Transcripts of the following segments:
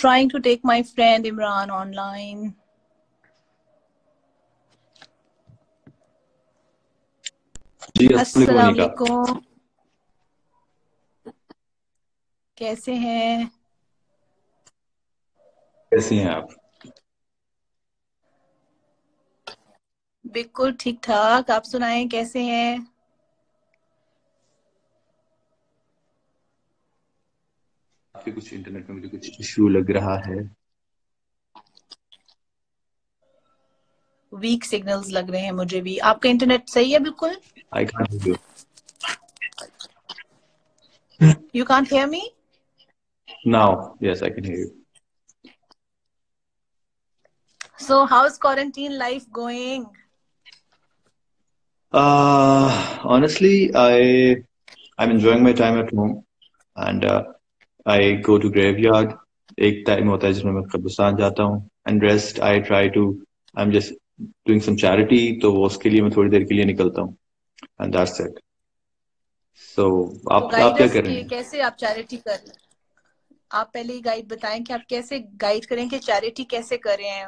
trying to take my friend Imran online. अस्सलामुअलैकुम, कैसे हैं? कैसी हैं आप? बिल्कुल ठीक ठाक, आप सुनाएं कैसे हैं? आपके कुछ इंटरनेट में मुझे कुछ इशू लग रहा है, वीक सिग्नल्स लग रहे हैं मुझे भी। आपका इंटरनेट सही है? बिल्कुल। I can't hear you. You can't hear me? Now, yes, I can hear you. So, how's quarantine life going? Honestly, I'm enjoying my time at home, and I go to graveyard. एक time होता है जिसमें मैं कब्रिस्तान जाता हूँ, and rest I try to. I'm just doing some charity, तो वो उसके लिए मैं थोड़ी देर के लिए निकलता हूँ. And that's it. So, आप क्या कर रहे हैं? कैसे आप चैरिटी कर रहे हैं? आप पहले ही गाइड बताएं कि आप कैसे गाइड करें कि चैरिटी कैसे करें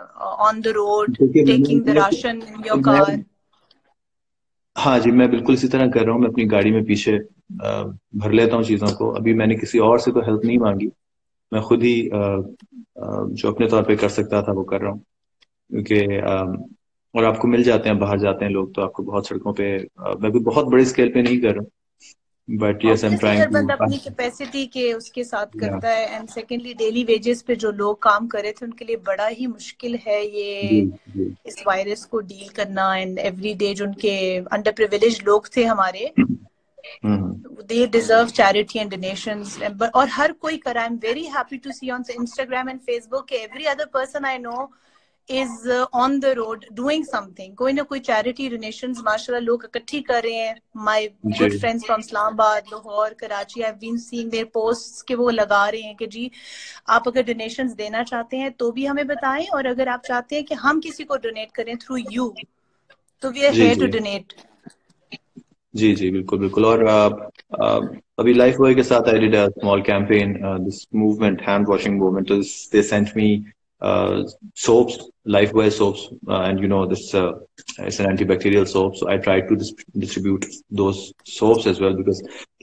on the road, taking the ration in your car. हाँ जी, मैं बिल्कुल इसी तरह कर रहा हूँ। मैं अपनी गाड़ी में पीछे भर लेता हूँ चीजों को। अभी मैंने किसी और से तो हेल्प नहीं मांगी, मैं खुद ही जो अपने तौर पर कर सकता था वो कर रहा हूँ, क्योंकि और आपको मिल जाते हैं, बाहर जाते हैं लोग तो आपको बहुत सड़कों पे। मैं भी बहुत बड़े स्केल पे नहीं कर रहा हूँ, but yes I am trying to अपनी कैपेसिटी के उसके साथ करता है। एंड सेकेंडली डेली वेजेस पे जो लोग काम कर रहे थे उनके लिए बड़ा ही मुश्किल है ये इस वायरस को डील करना। एंड एवरी डे जो उनके अंडर प्रिविलेज्ड लोग थे हमारे, they deserve charity and donations, और हर कोई कर। I am very happy to see on Instagram and Facebook every other person I know is on the road doing something, कोई ना कोई charity donations माशाल्लाह लोग इकट्ठी कर रहे हैं। My good friends from Islamabad, Lahore, Karachi, I've been seeing their posts के वो लगा रहे हैं कि जी आप अगर donations देना चाहते हैं तो भी हमें बताएं, और अगर आप चाहते हैं कि हम किसी को donate करें through you, तो we are here to donate. जी जी बिल्कुल बिल्कुल। और अभी Lifebuoy के साथ I did a small campaign, this movement, hand washing movement. They sent me soaps, Lifebuoy soaps, and you know this it's an antibacterial soap, so I try to distribute those soaps as well, because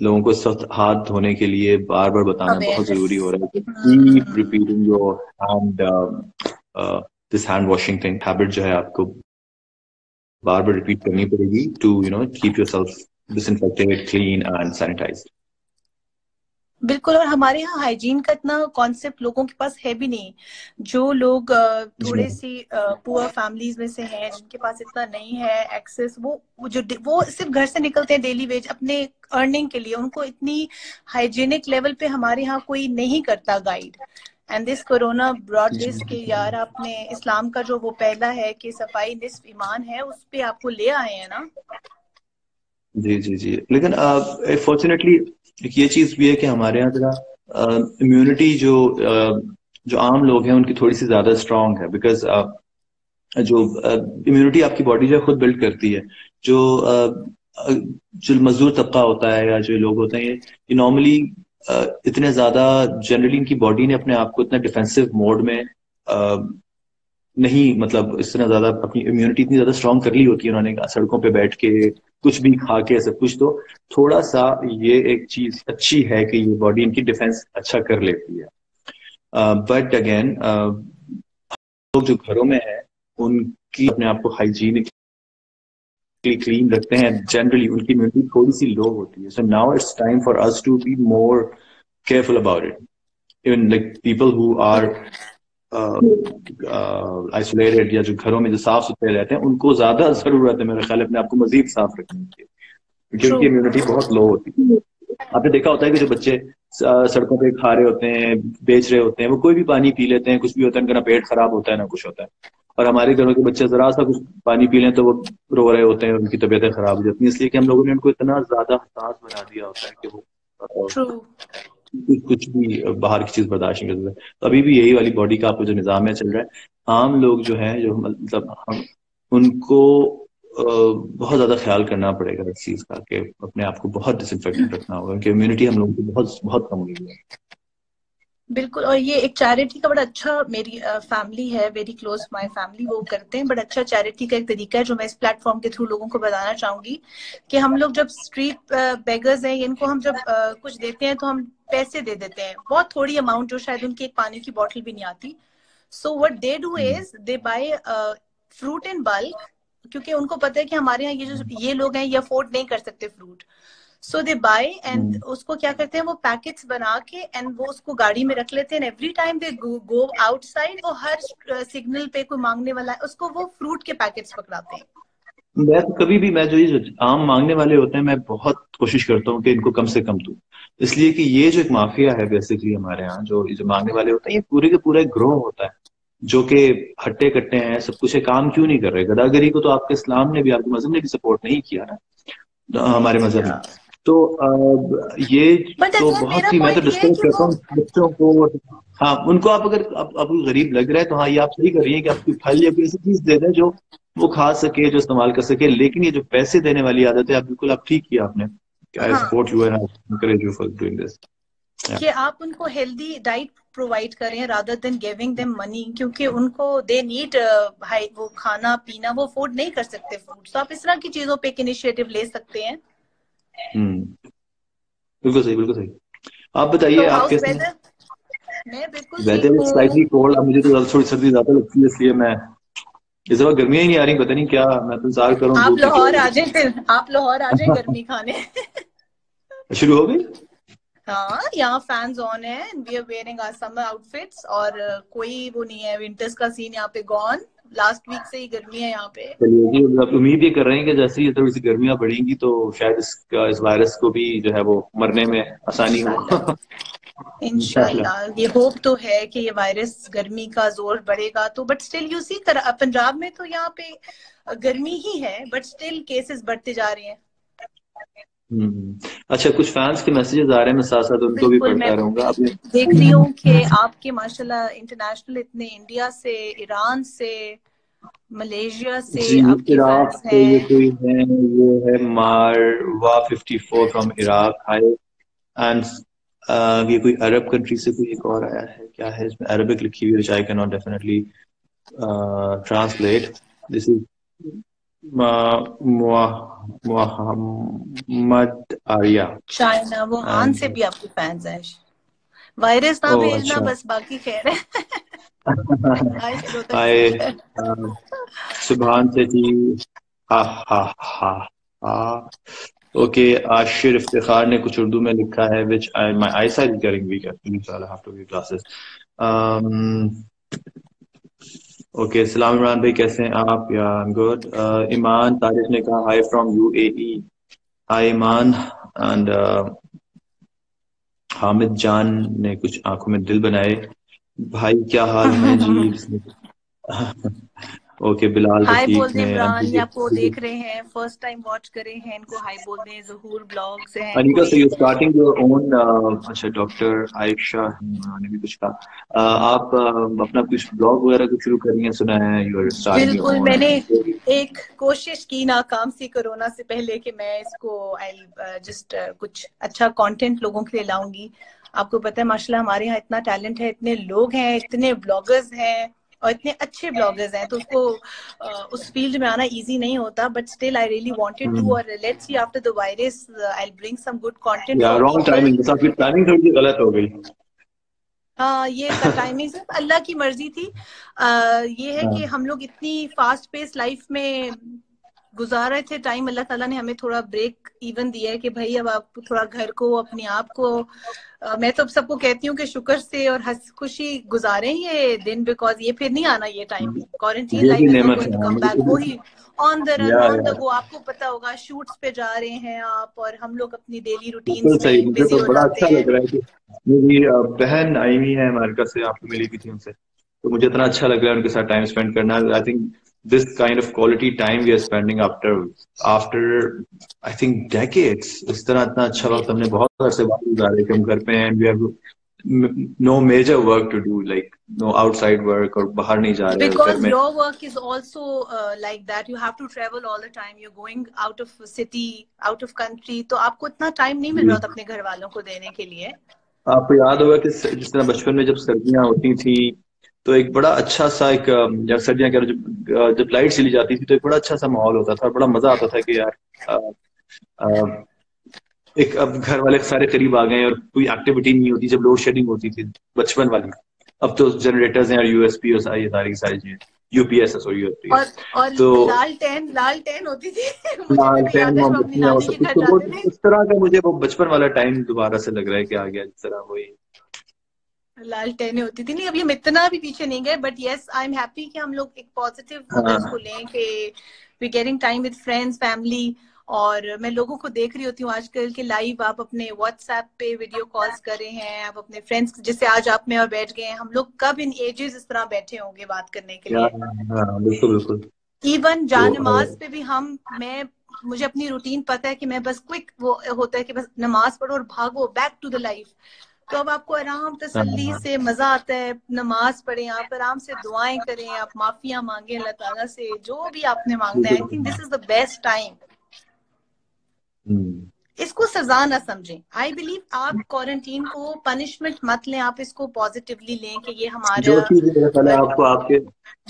लोगों को सख्त हाथ धोने के लिए बार बार बताना बहुत जरूरी हो रहा है। Keep repeating your hand, this hand washing thing habit जो है आपको बार बार repeat करनी पड़ेगी to you know keep yourself disinfected, clean and sanitized. बिल्कुल। और हमारे यहाँ हाइजीन का इतना कॉन्सेप्ट लोगों के पास है भी नहीं। जो लोग थोड़े सी पुअर फैमिलीज में से हैं, जिनके पास इतना नहीं है एक्सेस, वो सिर्फ घर से निकलते हैं डेली वेज अपने अर्निंग के लिए, उनको इतनी हाइजीनिक लेवल पे हमारे यहाँ कोई नहीं करता guide. And this corona broad this के यार, आपने इस्लाम का जो वो पहला है कि सफाई निस्फ ईमान है, उस पर आपको ले आए हैं ना। जी जी जी। लेकिन फॉर्चुनेटली ये चीज भी है कि हमारे यहाँ जरा इम्यूनिटी जो आम लोग हैं उनकी थोड़ी सी ज्यादा स्ट्रांग है, बिकॉज जो इम्यूनिटी आपकी बॉडी जो खुद बिल्ड करती है, जो मजदूर तबका होता है या जो लोग होते हैं ये नॉर्मली इतने ज्यादा जनरली इनकी बॉडी ने अपने आप को इतना डिफेंसिव मोड में नहीं, मतलब इस तरह ज्यादा अपनी इम्यूनिटी इतनी ज्यादा स्ट्रांग कर ली होती है उन्होंने सड़कों पे बैठ के कुछ भी खा के सब कुछ। तो थोड़ा सा ये एक चीज अच्छी है कि ये बॉडी इनकी डिफेंस अच्छा कर लेती है। बट अगेन लोग जो घरों में है उनकी अपने आप को हाइजीनिकली क्लीन रखते हैं, जनरली उनकी इम्यूनिटी थोड़ी सी लो होती है। So now it's time for us to be more careful about it, even like people who are isolated या जो घरों में जो साफ सुथरे रहते हैं उनको ज्यादा जरूरत है मेरे ख्याल अपने आपको मजीद साफ रखने की, क्योंकि उनकी इम्यूनिटी बहुत लो होती है। आपने देखा होता है कि जो बच्चे सड़कों पे खा रहे होते हैं, बेच रहे होते हैं, वो कोई भी पानी पी लेते हैं, कुछ भी होता है उनका, ना पेट खराब होता है ना कुछ होता है। और हमारे घरों के बच्चे जरा सा कुछ पानी पी लें तो वो रो रहे होते हैं, उनकी तबीयतें खराब हो जाती है। इसलिए कि हम लोगों ने उनको इतना ज्यादा हसास बना दिया होता है कि वो कुछ भी बाहर की चीज बर्दाश्त नहीं करते। तो अभी भी यही वाली बॉडी का आपको जो निजाम है चल रहा है, आम लोग जो हैं जो मतलब हम उनको बहुत ज्यादा ख्याल करना पड़ेगा इस चीज का कि अपने आप को बहुत डिसइंफेक्टेड रखना होगा, क्योंकि इम्यूनिटी हम लोगों की बहुत बहुत कम हुई है। बिल्कुल। और ये एक चैरिटी का बड़ा अच्छा, मेरी फैमिली है वेरी क्लोज माय फैमिली, वो करते हैं। बड़ा अच्छा चैरिटी का एक तरीका है जो मैं इस प्लेटफॉर्म के थ्रू लोगों को बताना चाहूंगी कि हम लोग जब स्ट्रीट बेगर्स हैं, इनको हम जब कुछ देते हैं तो हम पैसे दे देते हैं, बहुत थोड़ी अमाउंट, जो शायद उनकी एक पानी की बॉटल भी नहीं आती। So what they do is they buy fruit in bulk, क्योंकि उनको पता है कि हमारे यहाँ ये लोग हैं ये अफोर्ड नहीं कर सकते fruit. So they buy and उसको क्या करते हैं वो पैकेट्स बना के एंड वो उसको गाड़ी में रख लेते हैं। Every time they go outside, वो हर सिग्नल पे कोई मांगने वाला है उसको वो फ्रूट के पैकेट्स पकड़ाते हैं। मैं तो कभी भी, मैं जो ये आम मांगने वाले होते हैं, मैं बहुत कोशिश करता हूँ कि इनको कम से कम दूं, इसलिए कि ये जो एक माफिया है बेसिकली हमारे यहाँ, जो मांगने वाले होते हैं, ये पूरे के पूरा ग्रोह होता है जो कि हट्टे कट्टे हैं, सब कुछ है, काम क्यों नहीं कर रहे। गदागरी को तो आपके इस्लाम ने भी, आपके मजहब ने भी सपोर्ट नहीं किया ना, हमारे मजहब ने। तो ये तो बहुत ही, मैं तो डिस्कस करता हूँ बच्चों को, हाँ उनको आप अगर आपको गरीब लग रहा है तो हाँ ये आप सही कर रही है कि आपकी फल या कोई ऐसी चीज दे दें जो वो खा सके, जो इस्तेमाल कर सके। लेकिन ये जो पैसे देने वाली आदत है, आप बिल्कुल आप ठीक किया आपने। I support you and I encourage you for doing this. कि आप उनको हेल्दी डाइट प्रोवाइड करें rather than giving them money, क्योंकि उनको दे नीड वो खाना पीना वो अफोर्ड नहीं कर सकते फूड। तो आप इस तरह की चीजों पे एक इनिशिएटिव ले सकते हैं। बिल्कुल सही, बिल्कुल सही। आप बताइए so, आप कैसे? मैं बिल्कुल वेदर इज स्लाइटली कोल्ड, मुझे तो थोड़ी सर्दी ज्यादा लगती है, इसलिए मैं इस बार गर्मियां ही नहीं आ रही, पता नहीं क्या, मैं तो इंतजार कर रहा हूं। आप लाहौर आ जाए गर्मी खाने। शुरू हो गई? हाँ, यहाँ फैंस ऑन है, we are wearing our summer outfits और कोई वो नहीं है, विंटर्स का सीन यहाँ पे गॉन, लास्ट वीक से ही गर्मी है यहाँ पे। चलिए, आप उम्मीद ये कर रहे हैं कि जैसे ही थोड़ी सी गर्मियां बढ़ेंगी तो शायद इस वायरस को भी जो है वो मरने में आसानी हो, इंशाल्लाह। ये होप तो है कि ये वायरस, गर्मी का जोर बढ़ेगा तो, but still you see Punjab में तो यहाँ पे गर्मी ही है, बट स्टिल केसेस बढ़ते जा रहे हैं। अच्छा, कुछ फैंस के मैसेजेस आ रहे हैं, मैं साथ साथ उनको भी पढ़ता रहूंगा। देख रही हूँ कि आपके माशाल्लाह इंटरनेशनल इतने, इंडिया से, ईरान से, मलेशिया से आपके फैंस हैं। ये है मारवा54 फ्रॉम इराक, हाय। एंड ये कोई अरब कंट्री से कोई एक और आया है, क्या है इसमें अरबिक लिखी हुई, which I can not definitely translate. This is Mohammad Aria, China, Wuhan से भी आपके फैंस हैं। वायरस ना भेजना, अच्छा। बस बाकी खैर है। आए सुभान से जी, हा हा हा हा, ओके। आशिर इफ्तिखार ने कुछ उर्दू में लिखा है, which I my eyes are getting weak I have to give classes. Okay, सलाम इमरान भाई, कैसे हैं आप? या आई एम गुड। ईमान तारिफ ने कहा hi from UAE, hi Iman. And Hamid Jan ने कुछ आंखों में दिल बनाए, भाई क्या हाल है जी। ओके, बिलाल हाय बोल दें, इमरान ये आपको देख रहे हैं, फर्स्ट टाइम वॉच कर रहे हैं, इनको हाय बोल दें। ज़हूर ब्लॉग्स हैं, अनिका से यू स्टार्टिंग योर ओन, अच्छा डॉक्टर आयशा ने भी कुछ कहा, आप अपना कुछ ब्लॉग वगैरह कुछ शुरू कर रही हैं, सुना है यू आर स्टार्टिंग। बिल्कुल, मैंने एक कोशिश की नाकाम सी कोरोना से पहले कि मैं इसको आई जस्ट कुछ अच्छा कंटेंट लोगों के लिए लाऊंगी। आपको पता है माशाल्लाह हमारे यहाँ इतना टैलेंट है, इतने लोग हैं, इतने ब्लॉगर्स हैं और इतने अच्छे ब्लॉगर्स हैं, तो उसको उस फील्ड में आना इजी नहीं होता, but still I really wanted to, और let's see after the virus I will bring some good content. या रॉन्ग टाइमिंग, आपकी प्लानिंग थोड़ी गलत हो गई। हाँ, ये टाइमिंग सिर्फ अल्लाह की मर्जी थी। ये है कि हम लोग इतनी फास्ट पेस लाइफ में गुजार रहे थे टाइम, अल्लाह ताला ने हमें थोड़ा ब्रेक इवन दिया है कि भाई अब आप थोड़ा घर को, अपने आप को, मैं तो सबको कहती हूँ कि शुक्र से और हंस खुशी गुजारें ये दिन, बिकॉज ये फिर नहीं आना ये टाइम। क्वारंटीन लाइफ वो ही on the run on the go, आपको पता होगा शूट्स पे जा रहे हैं आप, और हम लोग अपनी डेली रूटीन में बिजी हो जाते हैं। मेरी बहन आई हुई है अमेरिका से, आपको मिली भी थी उनसे, तो मुझे इतना अच्छा लग रहा है उनके साथ टाइम स्पेंड करना। I think this kind of quality time we are spending after I think decades, is tarah itna acha waqt humne bahut arse baad guzare ke hum ghar pe hain, and we have no major work to do, like no outside work or bahar nahi ja rahe, because your work is also like that, you have to travel all the time, you're going out of city, out of country, to aapko itna time nahi mil raha tha apne ghar walon ko dene ke liye। आपको याद होगा कि जिस तरह बचपन में जब सर्दियां होती थी तो एक बड़ा अच्छा सा एक सर्दियां कह रहे जब लाइट चली जाती थी तो एक बड़ा अच्छा सा माहौल होता था और बड़ा मजा आता था कि यार एक अब घर वाले सारे करीब आ गए और कोई एक्टिविटी नहीं होती जब लोड शेडिंग होती थी बचपन वाली। अब तो जनरेटर्स हैं और यूएसपी और ये सारी सारी चीजें यूपीएसएस और यूपीएस तो लाल टेन होती थी उस तरह का मुझे वो बचपन वाला टाइम दोबारा से लग रहा है कि आ गया जिस तरह वही लाल टेने होती थी। नहीं अब ये इतना भी पीछे नहीं गए but yes I am happy कि हम लोग एक पॉजिटिव फोकस को लें कि we getting time with friends family. और मैं लोगों को देख रही होती हूँ आजकल के लाइव आप अपने व्हाट्सएप पे वीडियो कॉल्स कर रहे हैं आप अपने फ्रेंड्स जिससे आज आप में और बैठ गए हैं। हम लोग कब इन एजेस इस तरह बैठे होंगे बात करने के लिए। बिल्कुल बिल्कुल इवन जान नमाज पे भी हम मुझे अपनी रूटीन पता है कि मैं बस क्विक वो होता है कि बस नमाज पढ़ो और भागो बैक टू द लाइफ। तो अब आपको आराम तसल्ली से मजा आता है नमाज पढ़े आप आराम से दुआएं करें आप माफिया मांगे अल्लाह ताला से जो भी आपने मांगना है। I think this is the best time. इसको सजा ना समझें। आई बिलीव आप क्वारंटीन को पनिशमेंट मत लें आप इसको पॉजिटिवली लें कि ये हमारा जो चीज़ आपको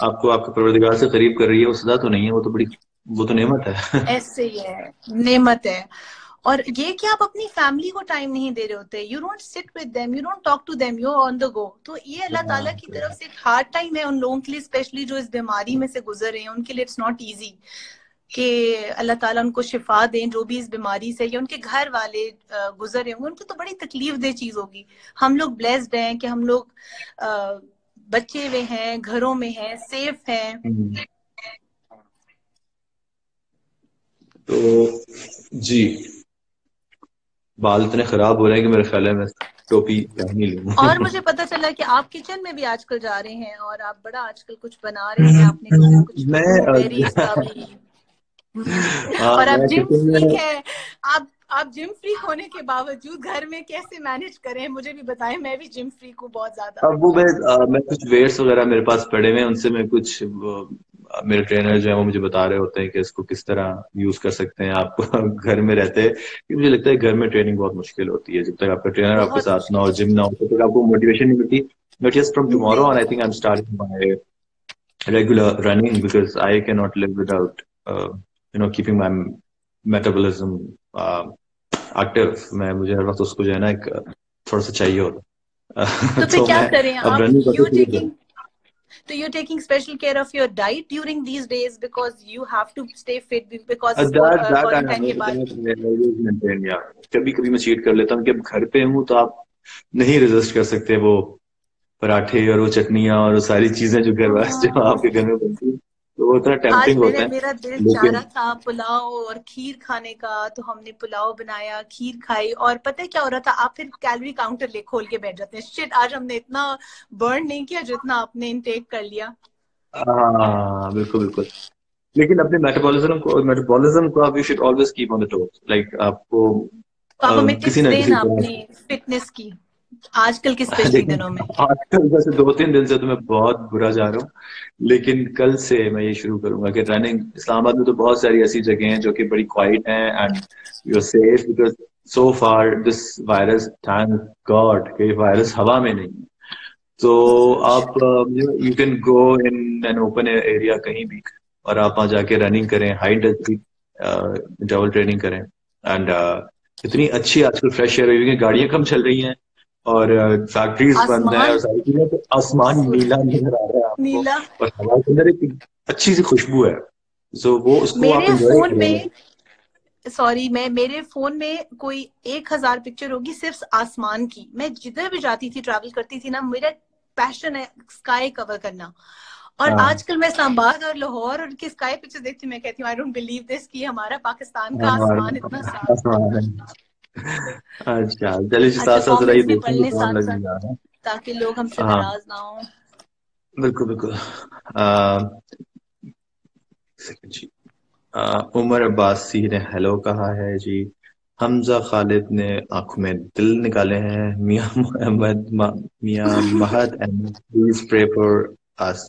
आपके परवरदिगार से करीब कर रही है वो सजा तो नहीं है वो तो बड़ी वो तो नेमत है। ऐसे ही है नेमत है। और ये कि आप अपनी फैमिली को टाइम नहीं दे रहे होते you don't sit with them you don't talk to them you on the go. तो ये अल्लाह ताला की तरफ से एक हार्ड टाइम है उन लोगों के लिए स्पेशली जो इस बीमारी में से गुजर रहे हैं उनके लिए इट्स नॉट ईजी कि अल्लाह ताला उनको शिफा दें जो भी इस बीमारी से या उनके घर वाले गुजरे होंगे उनको तो बड़ी तकलीफ दे चीज होगी। हम लोग ब्लेस्ड हैं कि हम लोग बच्चे हुए हैं घरों में हैं सेफ हैं। तो जी बाल इतने खराब हो रहे हैं कि मेरे ख्याल में टोपी पहनी लूं। और मुझे पता चला कि आप किचन में भी आजकल जा रहे हैं और आप बड़ा आजकल कुछ बना रहे हैं आपने कुछ और आप जिम फ्रीक है आप जिम फ्रीक होने के बावजूद घर में कैसे मैनेज करें मुझे भी बताएं। मैं भी जिम फ्रीक हूँ बहुत ज्यादा। अब वो मैं कुछ वेट्स वगैरह मेरे पास पड़े हुए उनसे मैं कुछ मेरे ट्रेनर जो है वो मुझे बता रहे होते हैं कि इसको किस तरह यूज कर सकते हैं आप घर में रहते हैं। मुझे लगता है घर में ट्रेनिंग बहुत मुश्किल होती है जब तक आपका ट्रेनर आपके साथ ना हो जिम ना हो तब तक आपको मोटिवेशन नहीं मिलती। But yes from tomorrow on I think I am starting my regular running because I can not live without you know keeping my metabolism active। मुझे हर वक्त उसको जो है ना एक थोड़ा सा चाहिए होता तो फिर क्या करें आप you're taking special care of your diet during these days because you have to stay fit because कभी-कभी मैं cheat कर लेता हूँ कि अब घर पे हूँ तो आप नहीं resist कर सकते वो पराठे और वो चटनियाँ और सारी चीजें जो घर वाले जो आपके घर में बनती है तो इतना टेम्पटिंग होता है। मेरा दिल चाह रहा था पुलाव और खीर खाने का तो हमने पुलाव बनाया खीर खाई और पता है क्या हो रहा था आप फिर कैलोरी काउंटर ले खोल के बैठ जाते हैं शिट आज हमने इतना बर्न नहीं किया जितना आपने इनटेक कर लिया। हाँ बिल्कुल बिल्कुल लेकिन अपने मेटाबॉलिज्म को आप you should always keep on the toes like आपको किसी ने अपनी फिटनेस की आजकल के स्पेशल दिनों में आजकल जैसे 2-3 दिन से तो मैं बहुत बुरा जा रहा हूँ लेकिन कल से मैं ये शुरू करूंगा कि रनिंग इस्लामाबाद में तो बहुत सारी ऐसी जगह हैं जो कि बड़ी क्वाइट हैं and you are safe because so far this virus thank God कि वायरस हवा में नहीं है। तो आप you can go in an open area कहीं भी और आप वहाँ जाके रनिंग करें हाई इंटेंसिटी डबल ट्रेनिंग करें एंड इतनी अच्छी आजकल फ्रेश एयर हुई गाड़ियाँ कम चल रही हैं और फैक्ट्रीज बंद है और सारी चीजें तो आसमान नीला नजर आ रहा है नीला और हवा के अंदर एक अच्छी सी खुशबू है सो वो उसको मेरे फोन में सॉरी मैं मेरे फोन में कोई 1000 पिक्चर होगी सिर्फ आसमान की। मैं जिधर भी जाती थी ट्रैवल करती थी ना मेरा पैशन है स्काई कवर करना और आजकल मैं इस्लामाबाद और लाहौर और की स्काई पिक्चर देखती मैं कहती हूँ आई डोंट बिलीव दिस कि हमारा पाकिस्तान का आसमान इतना साफ है। अच्छा चलिए साथ ताकि लोग हमसे नाराज ना हो। बिल्कुल बिल्कुल जी उमर अब्बासी ने हेलो कहा है जी। हमजा खालिद ने आंखों में दिल निकाले हैं। मियां Mahad and please pray for us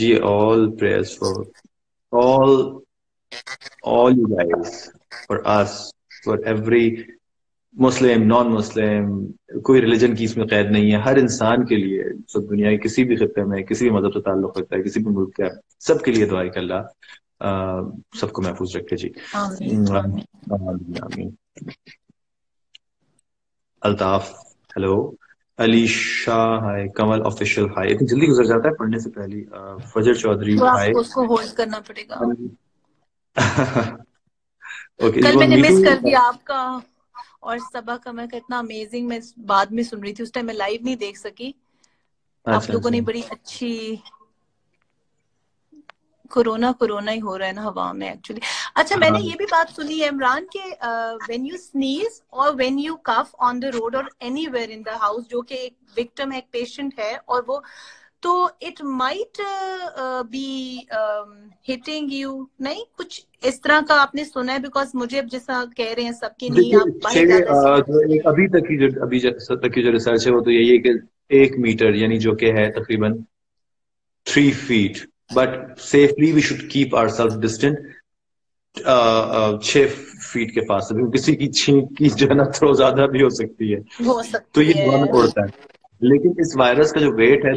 ji all prayers for all you guys for us for every Muslim, non Muslim, कोई रिलीजन की इसमें कैद नहीं है, हर इंसान के लिए, सब दुनिया के किसी भी खत्ते में, किसी भी मजहब से ताल्लुक रखता है, किसी भी मुल्क का, सबके लिए दुआ कर अल्लाह सबको महफूज रखे जी। आमीन। Altaf hello, Ali Shah hi, Kamal official hi, इतनी जल्दी गुजर जाता है पढ़ने से पहले। फजर चौधरी हाय, उसको होल्ड करना पड़ेगा। ओके, कल मैंने मिस कर दिया आपका और सबा का, मैं इतना अमेजिंग, मैं बाद में सुन रही थी, उस टाइम मैं लाइव नहीं देख सकी। आप लोगों ने बड़ी अच्छी, कोरोना ही हो रहा है ना हवा में एक्चुअली। अच्छा, मैंने ये भी बात सुनी है इमरान के, व्हेन यू स्नीज और when you cough on the road और एनीवेयर इन द हाउस, जो कि एक विक्टिम है, एक पेशेंट है, और वो तो it might be hitting you, नहीं कुछ इस तरह का आपने सुना है? बिकॉज मुझे अब जैसा कह रहे हैं सबकी नहीं, आप अभी तक की जो रिसर्च है वो तो यही है कि 1 मीटर यानी जो कि है तकरीबन 3 feet, but safely we should keep our self distance 6 feet के पास, किसी की छींक की जो है ना थोड़ा ज्यादा भी हो सकती है तो ये माना पड़ता है। लेकिन इस वायरस का जो वेट है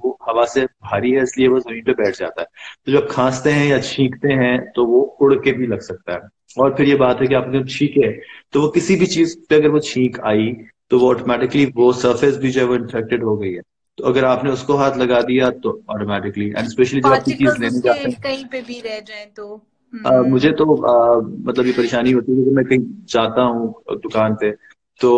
वो हवा से भारी है, इसलिए वो जमीन पे बैठ जाता है, तो जब खांसते हैं या छींकते हैं तो वो उड़ के भी लग सकता है। और फिर ये बात है कि आपने जब छींके तो वो किसी भी चीज पे अगर वो छींक आई तो वो ऑटोमेटिकली वो सर्फेस भी जो है वो इन्फेक्टेड हो गई है, तो अगर आपने उसको हाथ लगा दिया तो ऑटोमेटिकली, एंड स्पेशली जब आपकी चीज लेने जाते हैं कहीं पे भी रह जाए तो मुझे तो मतलब ये परेशानी होती है कि मैं कहीं जाता हूँ दुकान पे, तो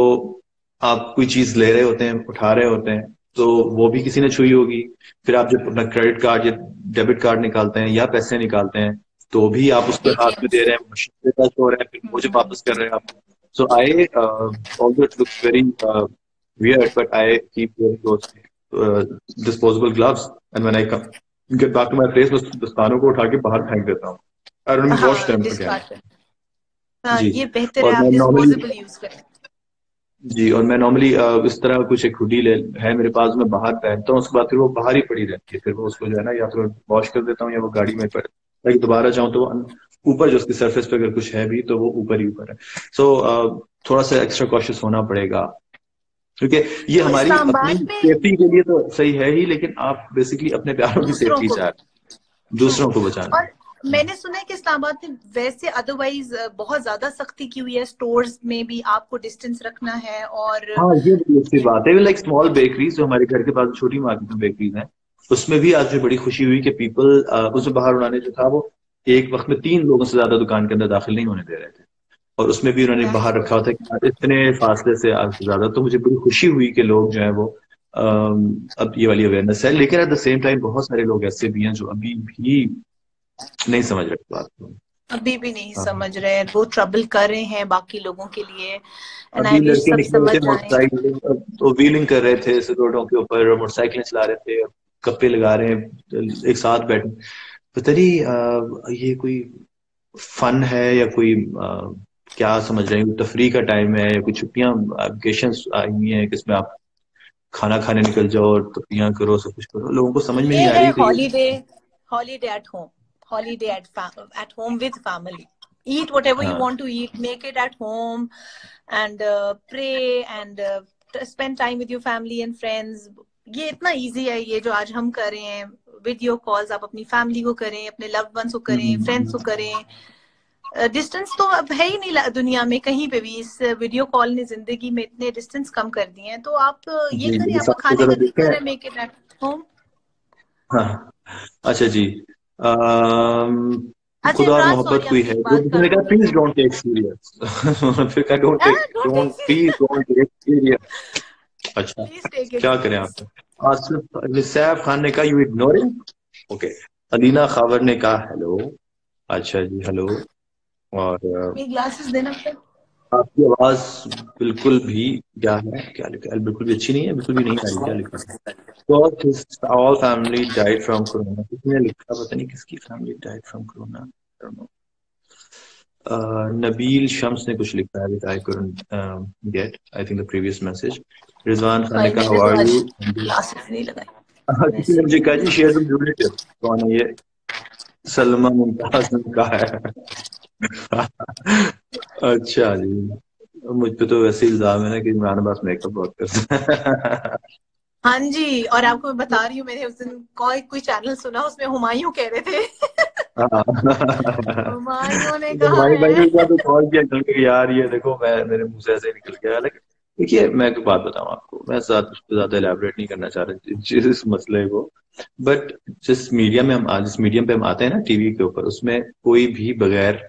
आप कोई चीज ले रहे होते हैं, उठा रहे होते हैं, तो वो भी किसी ने छुई होगी, फिर आप जब अपना क्रेडिट कार्ड या डेबिट कार्ड निकालते हैं या पैसे निकालते हैं तो भी आप उस पर हाथ में दे रहे हैं, मशीन पे टच हो रहे हैं, फिर मुझे वापस कर रहे हैं आप। So I also it looks very weird but I keep disposable gloves and when I come get back to my place मैं दस्तानों को उठा के बाहर फेंक देता हूँ। I don't wash them again. ये बेहतर है आप डिस्पोजेबल यूज करें जी। और मैं नॉर्मली इस तरह कुछ एक हुडी है मेरे पास, मैं बाहर पहनता हूँ, उसके बाद फिर वो बाहर ही पड़ी रहती है, फिर वो उसको जो है ना या फिर वॉश कर देता हूँ या वो गाड़ी में पड़े, ताकि दोबारा जाऊँ तो वो ऊपर जो उसकी सरफेस पे अगर कुछ है भी तो वो ऊपर ही ऊपर है। सो थोड़ा सा एक्स्ट्रा कॉशियस होना पड़ेगा, क्योंकि ये हमारी अपनी सेफ्टी के लिए तो सही है ही, लेकिन आप बेसिकली अपने प्यारों की सेफ्टी चाह रहे हैं, दूसरों को बचाना। मैंने सुना है कि इस्लामाबाद में वैसे अदरवाइज बहुत ज्यादा सख्ती की हुई है, स्टोर्स में भी आपको डिस्टेंस रखना है और हाँ ये बड़ी अच्छी बात है। लाइक स्मॉल बेकरीज जो हमारे घर के पास छोटी मार्केट में बेकरीज हैं, उसमें भी आज भी बड़ी खुशी हुई कि पीपल उसमें बाहर उड़ाने जो था वो एक वक्त में 3 लोगों से ज्यादा दुकान के अंदर दाखिल नहीं होने दे रहे थे, और उसमें भी उन्होंने बाहर रखा होता है इतने फासले से आज से ज्यादा। तो मुझे बड़ी खुशी हुई कि लोग जो है वो अब ये वाली अवेयरनेस है, लेकिन एट द सेम टाइम बहुत सारे लोग ऐसे भी हैं जो अभी भी नहीं समझ रहे बात को, अभी भी नहीं समझ रहे, वो ट्रबल कर रहे हैं बाकी लोगों के लिए। तो व्हीलिंग कर रहे थे रोडों के ऊपर, मोटरसाइकिलें चला रहे थे, कपड़े लगा रहे हैं एक साथ बैठे, पता नहीं ये कोई फन है या कोई क्या समझ रहे हैं, तफरी का टाइम है या कोई छुट्टियां एप्लीकेशन आई हुई है जिसमें आप खाना खाने निकल जाओ और तफरियां करो, सब कुछ करो, लोगों को समझ में नहीं आ रही। Holiday at home with family. Eat whatever you want to eat. Make it at home, and pray and spend time with your family and friends. ये इतना easy है, ये जो आज हम कर रहे हैं video calls, आप अपनी family को करें, अपने loved ones को करें, friends को करें। Distance तो अब है ही नहीं दुनिया में कहीं पे भी, इस video call ने जिंदगी में इतने distance कम कर दिए हैं, तो आप ये करें, आप खाने का करें, make it at home. हाँ, अच्छा जी। खुदा और मोहब्बत कोई है, जिसने कहा प्लीज डोंट टेक सीरियस, फिर कहा डोंट टेक सीरियस। अच्छा क्या करें आप? आसिफ रिसैफ खान ने कहा you ignoring, okay. Alina Khawar ने कहा हेलो, अच्छा जी हेलो। और ग्लासेस देना, आपकी आवाज बिल्कुल भी क्या है, क्या लिखा है, बिल्कुल भी अच्छी नहीं है, बिल्कुल भी नहीं आ रही, क्या लिखा है? All family died from corona, किसने लिखा पता नहीं, किसकी family died from corona. Nabeel Shams ने कुछ लिखा है with I couldn't get I think the previous message. Rizwan Khan ने कहा हाउ आर यू, किसी ने मुझे कहा जी शेयर सम यूनिट, कौन है ये? सलमा मुमताज ने कहा है अच्छा जी। मुझ पे तो वैसे इल्जाम है ना कि इमरान अब्बास मेकअप बहुत करता है। हाँ जी, और आपको मैं बता रही हूँ, मैंने उस दिन कोई चैनल सुना, उसमें हुमायूं कह रहे थे हुमायूं ने कहा यार ये देखो मैं, मेरे मुंह से ऐसे निकल गया। लेकिन देखिए मैं एक बात बताऊं आपको, मैं ज्यादा एलैबोरेट नहीं करना चाह रहा इस मसले को, बट जिस मीडिया में हम आज, जिस मीडियम पे हम आते हैं ना टीवी के ऊपर, उसमें कोई भी बगैर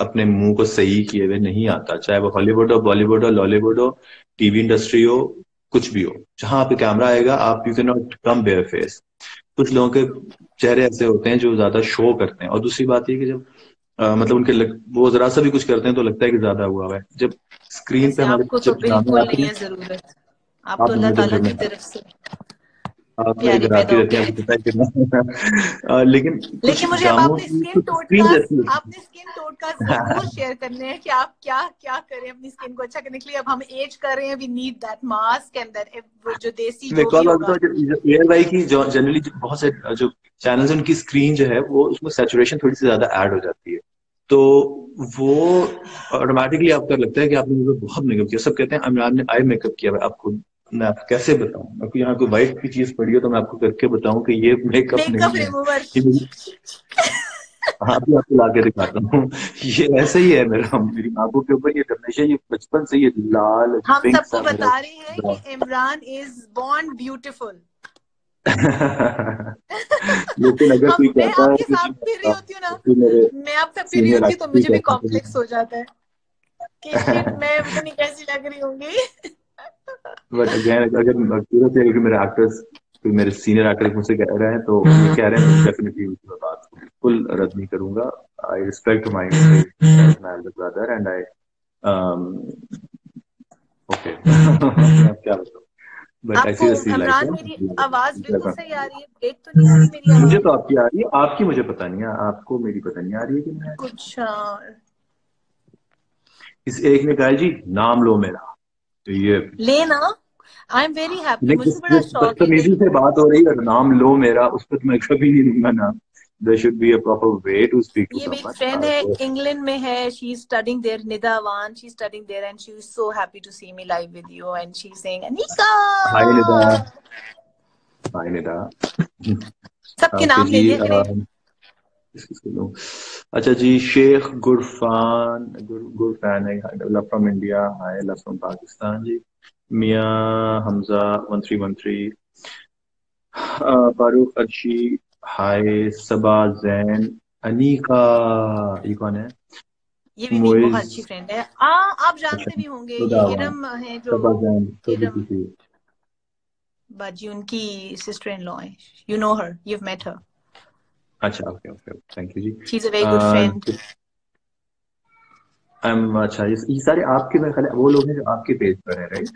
अपने मुंह को सही किए हुए नहीं आता, चाहे वो हॉलीवुड हो, बॉलीवुड हो, लॉलीवुड हो, टीवी इंडस्ट्री हो, कुछ भी हो। जहां पे कैमरा आएगा आप, you can not come bare face. कुछ लोगों के चेहरे ऐसे होते हैं जो ज्यादा शो करते हैं, और दूसरी बात ये कि जब मतलब उनके वो जरा सा भी कुछ करते हैं तो लगता है कि ज्यादा हुआ है। जब स्क्रीन पे हमारे लेकिन मुझे आपने स्किन टोन का जरूर शेयर करने हैं कि आप क्या क्या करें अपनी स्किन को अच्छा करने के लिए। अब हम एज कर रहे हैं, we need that mask and that जो देसी एआई की जनरली बहुत से जो चैनल्स हैं उनकी स्क्रीन जो है वो उसमें सैचुरेशन थोड़ी सी ज्यादा ऐड हो जाती है, तो वो ऑटोमेटिकली आपको लगता है कि आपने बहुत मेकअप किया। सब कहते हैं इमरान ने आई मेकअप किया है, आपको मैं आपको कैसे बताऊं, आपको यहाँ कोई वाइट की चीज पड़ी हो तो मैं आपको करके बताऊं कि ये मेकअप नहीं है। हाँ भी आपको लाके दिखाता हूँ, ये ऐसे ही है मेरा, मेरी आंखों के ऊपर ये हमेशा, ये बचपन से ये लाल। हम सबको बता रहे हैं कि इमरान इज बॉर्न ब्यूटीफुल। लेकिन अगर कोई कहता है मैं आप सब फ्री होती हूँ तो मुझे भी कॉम्प्लेक्स हो जाता है कि मैं कैसी लग रही होंगी। बट अगर मेरे एक्टर्स, मेरे सीनियर एक्टर्स मुझसे कह रहे हैं तो कह रहे हैं डेफिनेटली उसकी बात फुल रद्द नहीं करूंगा। I respect my brother and I okay, क्या बताऊं। आवाज बिल्कुल सही आ रही है, ब्रेक तो नहीं आ रही मेरी? मुझे तो आपकी आ रही है, आपकी मुझे पता नहीं है, आपको मेरी पता नहीं आ रही है कि मैं कुछ। इस एक ने कहा जी नाम लो मेरा, तो ये लेना आई एम वेरी हैप्पी। मुझे बड़ा शौक है, से बात हो रही है नाम लो मेरा, उस पर तो मैं कभी नहीं लूंगा नाम। There should be a proper way to speak to someone. ये मेरी फ्रेंड है, इंग्लैंड में है, she is studying there, Nidawan, she is studying there and she is so happy to see me live with you and she is saying Anika hi Nida, hi Nida. सबके नाम ले लिए करें। अच्छा जी, शेख गुरफान, गुरफान है, love from India, hi love from Pakistan ji. मियाँ Hamza 1313, Farooq Arshi hi, Saba Jain, Anika, ये कौन है? ये भी मेरी बहुत अच्छी फ्रेंड है, आप जानते भी होंगे, किरम है जो बाजी, उनकी सिस्टर इन लॉ है, you know her, you have met her. अच्छा okay okay, thank you ji, she is a very good friend. I am अच्छा, ये सारे आपके मेरे ख्याल वो लोग हैं जो आपके पेज पर है, राइट?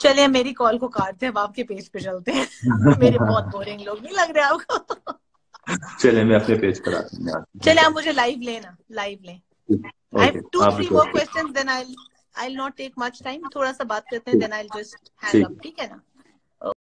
चलिए मेरी कॉल को काटते हैं, अब आपके पेज पे चलते हैं। मेरे बहुत बोरिंग लोग नहीं लग रहे आपको? चलिए मैं अपने पेज पर आती हूं। चलिए आप मुझे लाइव लेना, लाइव लें। I have 2-3 more questions, then I will not take much time, थोड़ा सा बात करते हैं, then I will just hang up, ठीक है ना?